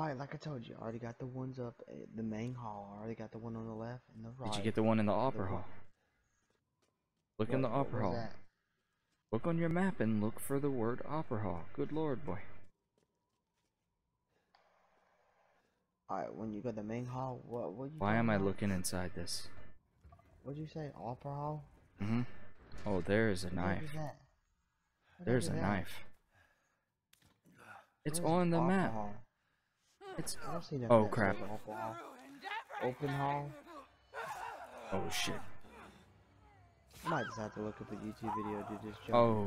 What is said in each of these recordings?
Alright, like I told you, I already got the ones up at the main hall. I already got the one on the left and the right. Did you get the one in the opera hall? Look in the opera hall. That? Look on your map and look for the word opera hall. Good lord, boy. Alright, when you go to the main hall, what you Why am I looking inside this? What'd you say, opera hall? Mm-hmm. Oh, there is a knife. There's a knife. It's on the map. It's oh crap. Open hall. Oh shit. I might just have to look up a YouTube video to just jump. Oh.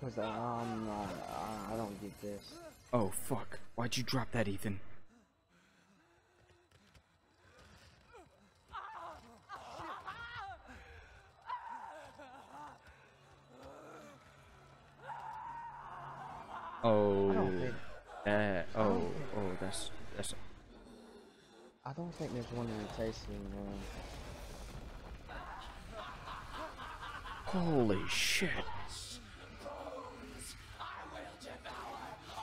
Because I don't get this. Oh fuck! Why'd you drop that, Ethan? Oh, oh, that's. I don't think there's one in the tasting room. Holy shit!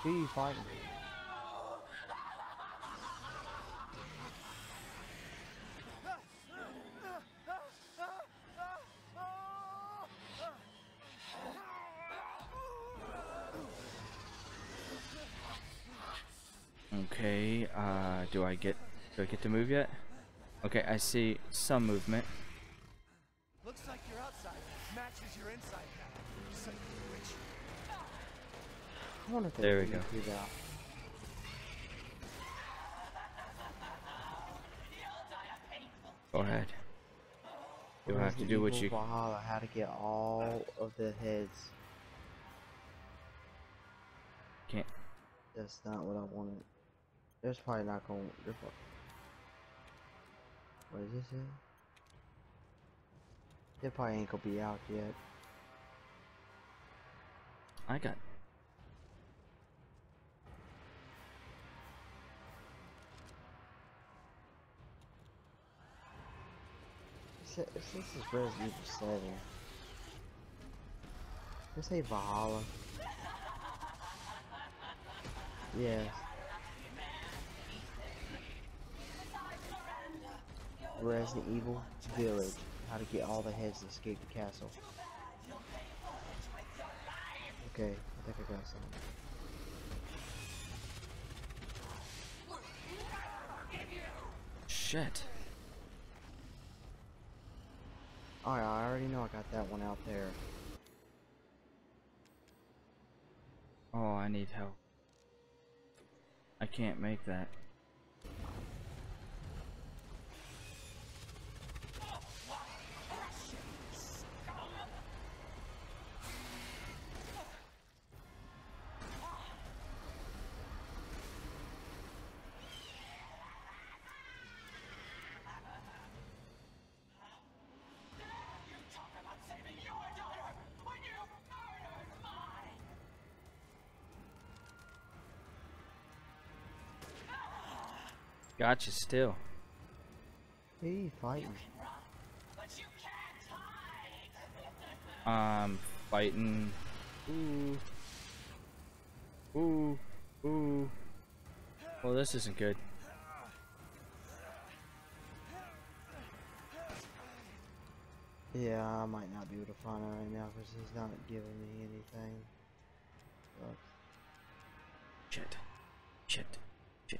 Who are you fighting? Okay, do I get to move yet? Okay, I see some movement. Looks like your outside matches your inside now. There we go. Go ahead. You'll have to do what you how to get all of the heads. Can't. That's not what I wanted. There's probably not gonna. What is this in? They probably ain't gonna be out yet. I got. This is Resident Evil 7. This ain't Valhalla. Yes. Resident Evil Village. How to get all the heads and escape the castle. Okay, I think I got something. Shit. Alright, I already know I got that one out there. Oh, I need help. I can't make that. Gotcha still. Who are you fighting? I'm fighting. Ooh. Ooh. Ooh. Well, this isn't good. Yeah, I might not be able to find her right now because he's not giving me anything. But... Shit. Shit. Shit.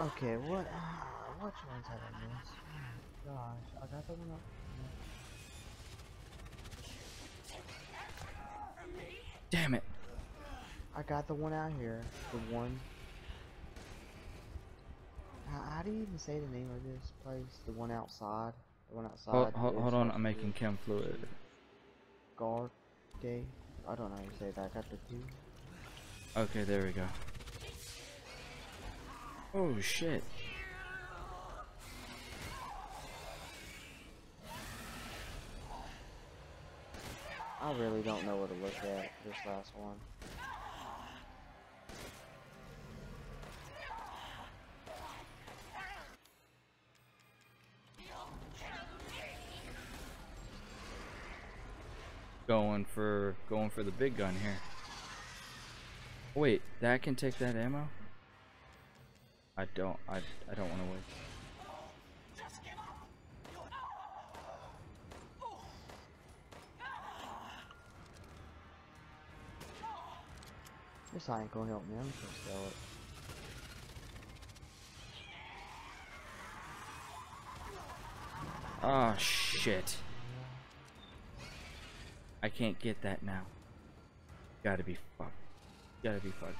Okay, what ones have I missed? Oh, gosh, I got the one up. Damn it! I got the one out here. The one. How do you even say the name of this place? The one outside. The one outside. Hold on, I'm making chem fluid. Guard day? I don't know how you say that. I got the two. Okay, there we go. Oh shit. I really don't know where to look at this last one. Going for the big gun here. Wait, that can take that ammo? I don't want to wait. This ain't gonna help me. I'm just gonna sell it. Oh shit! I can't get that now. Gotta be fucked. Gotta be fucked.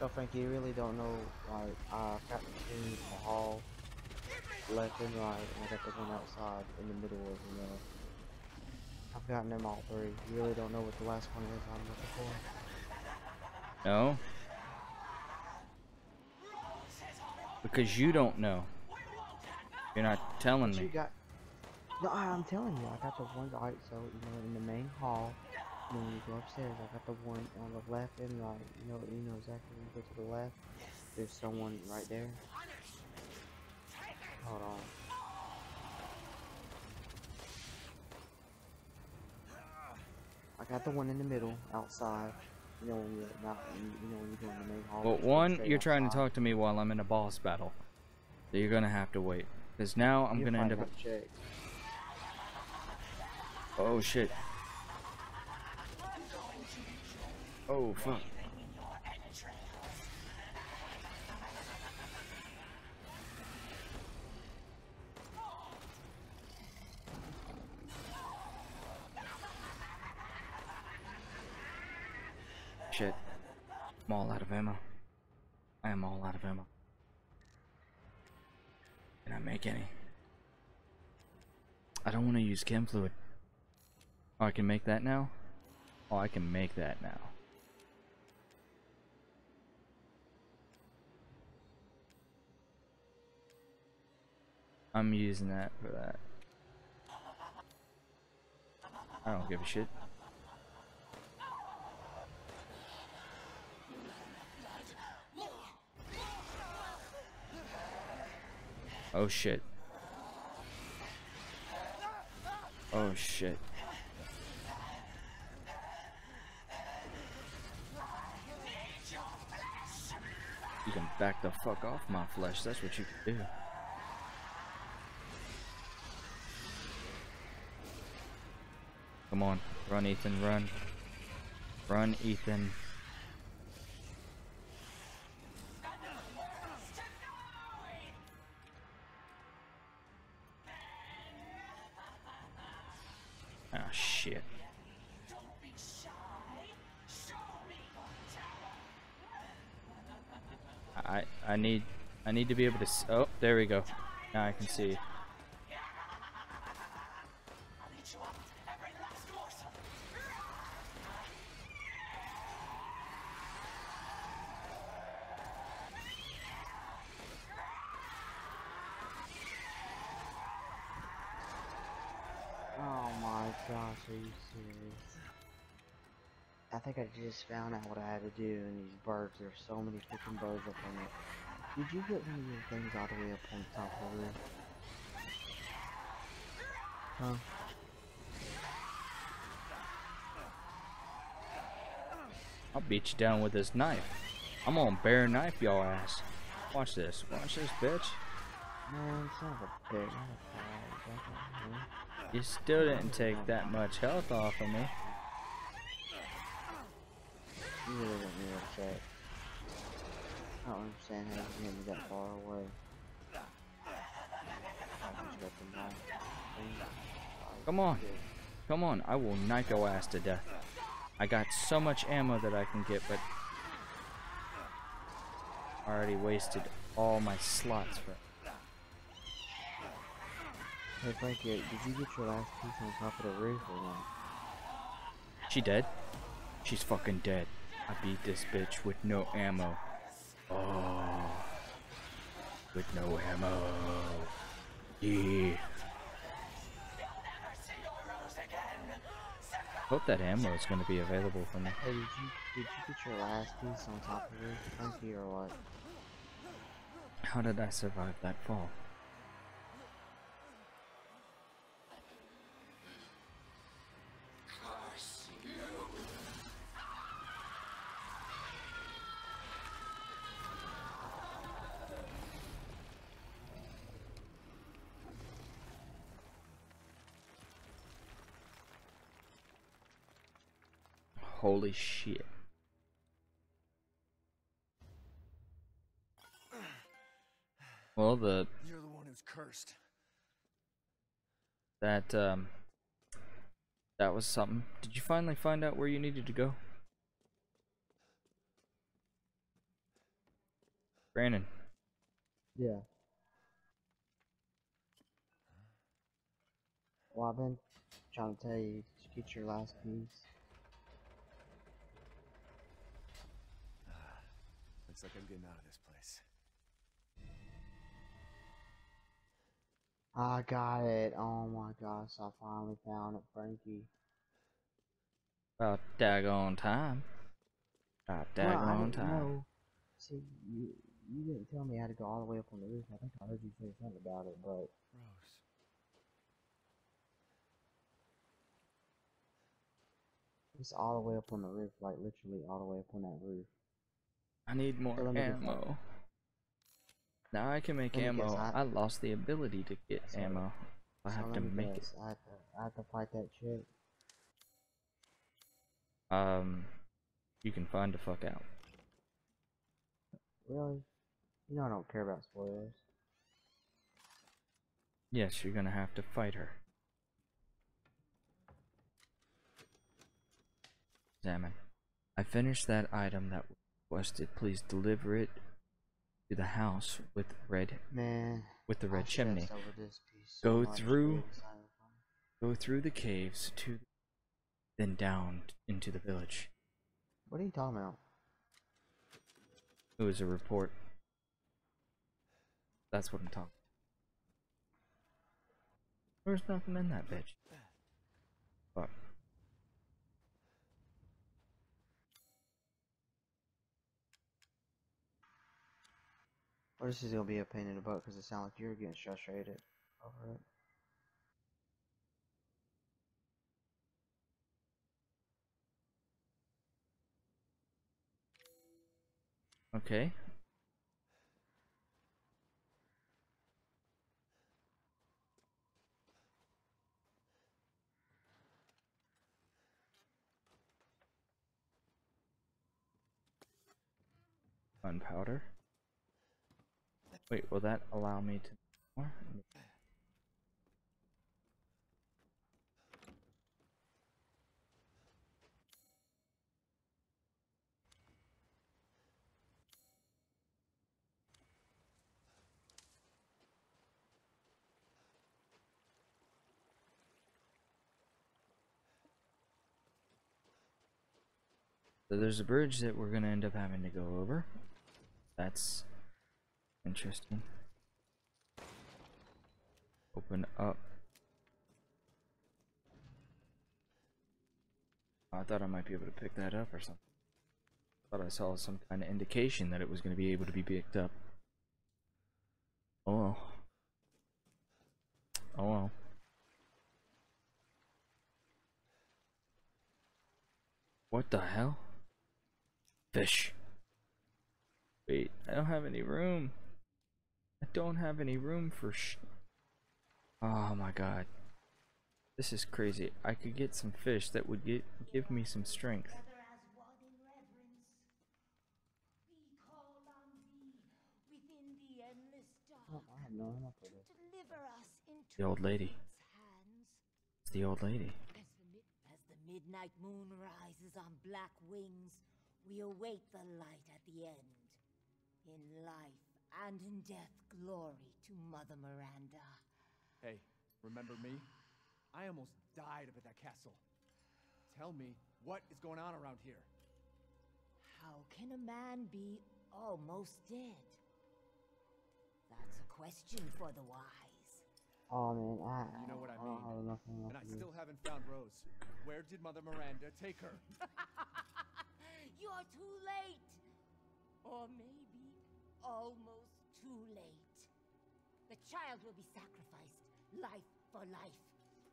Yo, Frankie, you really don't know. Like, I got the two in the hall, left and right, and I got the one outside in the middle of the middle. I've gotten them all three. You really don't know what the last one is I'm looking for? No. Because you don't know. You're not telling me. You got... No, I'm telling you. I got the one... Alright, so, you know, in the main hall, when you go upstairs, I got the one on the left and right. You know exactly when you go to the left. There's someone right there. Hold on. I got the one in the middle, outside. You know when you're not, you know when you go in the main hall. But one, you're trying to talk to me while I'm in a boss battle. So you're gonna have to wait, because now I'm gonna end up. Oh shit! Oh fuck! Shit. I'm all out of ammo. I am all out of ammo. Can I make any? I don't want to use chem fluid. Oh, I can make that now? Oh, I can make that now. I'm using that for that. I don't give a shit. Oh shit. Oh shit. You can back the fuck off my flesh, that's what you can do. Come on, run Ethan, run. Run Ethan. I need to be able to see. Oh, there we go. Now I can see. Oh my gosh, are you serious? I think I just found out what I had to do in these birds. There's so many freaking birds up on it. Did you get one of your things all the way up on the top over there? Huh? I'll beat you down with this knife. I'm gonna bare knife y'all ass. Watch this bitch. Man, son of a bitch. You still didn't take that much health off of me. You really don't need upset. I don't understand how you can be that far away. Come on. Come on. I will knife your ass to death. I got so much ammo that I can get, but I already wasted all my slots for it. Hey Frankie, did you get your last piece on top of the roof or not? She dead? She's fucking dead. I beat this bitch with no ammo. Oh, with no ammo. Yeah. Hope that ammo is going to be available for me. Hey, did you get your last piece on top of it, Frankie, or what? How did I survive that fall? Holy shit. Well, the... You're the one who's cursed. That was something. Did you finally find out where you needed to go? Brandon. Yeah. Well, I've been trying to tell you to get your last piece. Looks like I'm getting out of this place. I got it. Oh my gosh, I finally found it, Frankie. About daggone time. About daggone time. See, you didn't tell me how to go all the way up on the roof. I think I heard you say something about it, but... Gross. It's all the way up on the roof, like literally all the way up on that roof. I need more ammo. Now I can make ammo. I lost the ability to get ammo. I have to make it. I have to fight that chick. You can find the fuck out. Really? You know I don't care about spoilers. Yes, you're gonna have to fight her. Damn it. I finished that item that was requested. Please deliver it to the house with red with the red chimney. So go through the caves to then down into the village. What are you talking about? It was a report. That's what I'm talking about. There's nothing in that bitch. Fuck. Well, this is gonna be a pain in the butt because it sounds like you're getting frustrated over it. Okay. Gunpowder. Wait, will that allow me to... So there's a bridge that we're gonna end up having to go over. That's interesting. Open up. Oh, I thought I might be able to pick that up or something. I thought I saw some kind of indication that it was gonna be able to be picked up. Oh well. Oh well. What the hell? Fish. Wait, I don't have any room. I don't have any room for sh... Oh my god. This is crazy. I could get some fish that would give me some strength. The old lady. It's the old lady. As the midnight moon rises on black wings, we await the light at the end. In life and in death, glory to Mother Miranda. Hey, remember me? I almost died up at that castle. Tell me, what is going on around here? How can a man be almost dead? That's a question for the wise. Oh man, you know what I mean? And I still haven't found Rose. Where did Mother Miranda take her? You're too late. Or maybe almost too late. The child will be sacrificed, life for life.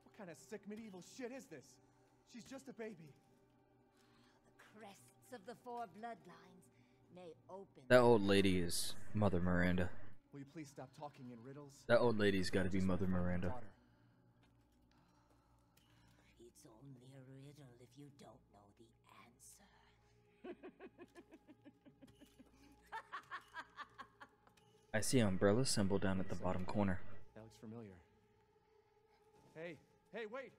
What kind of sick medieval shit is this? She's just a baby. The crests of the four bloodlines may open. That old lady is Mother Miranda. Will you please stop talking in riddles? That old lady's got to be Mother Miranda. It's only a riddle if you don't know the answer. I see an umbrella symbol down at the bottom corner. That looks familiar. Hey, wait!